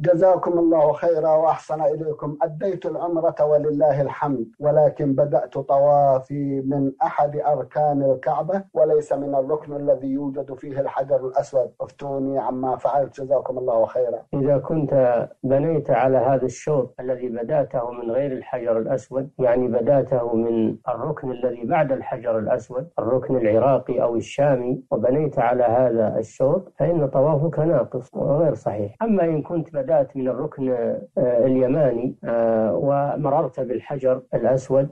جزاكم الله خيرا وأحسن إليكم. أديت العمرة ولله الحمد، ولكن بدأت طوافي من أحد أركان الكعبة وليس من الركن الذي يوجد فيه الحجر الأسود. افتوني عما فعلت جزاكم الله خيرا. إذا كنت بنيت على هذا الشوط الذي بدأته من غير الحجر الأسود، يعني بدأته من الركن الذي بعد الحجر الأسود، الركن العراقي أو الشامي، وبنيت على هذا الشوط، فإن طوافك ناقص وغير صحيح. أما إن كنت بدأت من الركن اليماني ومررت بالحجر الأسود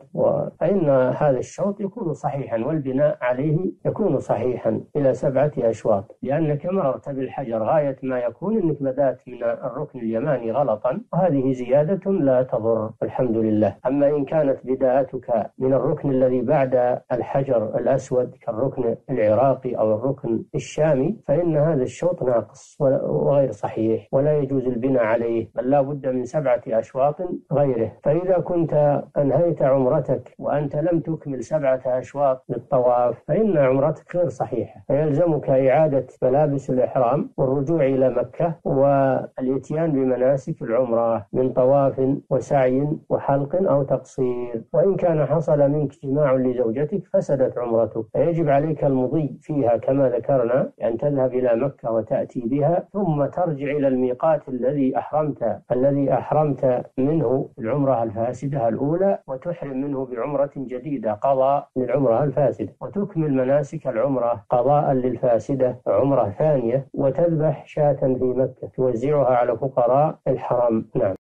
فإن هذا الشوط يكون صحيحا، والبناء عليه يكون صحيحا إلى 7 أشواط، لأنك مررت بالحجر غاية ما يكون أنك بدأت من الركن اليماني غلطا، وهذه زيادة لا تضر الحمد لله. أما إن كانت بدايتك من الركن الذي بعد الحجر الأسود كالركن العراقي أو الركن الشامي، فإن هذا الشوط ناقص وغير صحيح ولا يجوز البناء عليه، بل لا بد من 7 أشواط غيره. فإذا كنت أنهيت عمرتك وأنت لم تكمل 7 أشواط للطواف، فإن عمرتك غير صحيحة، فيلزمك إعادة ملابس الإحرام والرجوع إلى مكة والإتيان بمناسك العمرة من طواف وسعي وحلق أو تقصير. وإن كان حصل منك جماع لزوجتك فسدت عمرتك، فيجب عليك المضي فيها كما ذكرنا، أن تذهب إلى مكة وتأتي بها ثم ترجع إلى الميقات الذي أحرمت منه العمرة الفاسدة الأولى، وتحرم منه بعمرة جديدة قضاء للعمرة الفاسدة، وتكمل مناسك العمرة قضاء للفاسدة عمرة ثانية، وتذبح شاة في مكة توزعها على فقراء الحرم. نعم.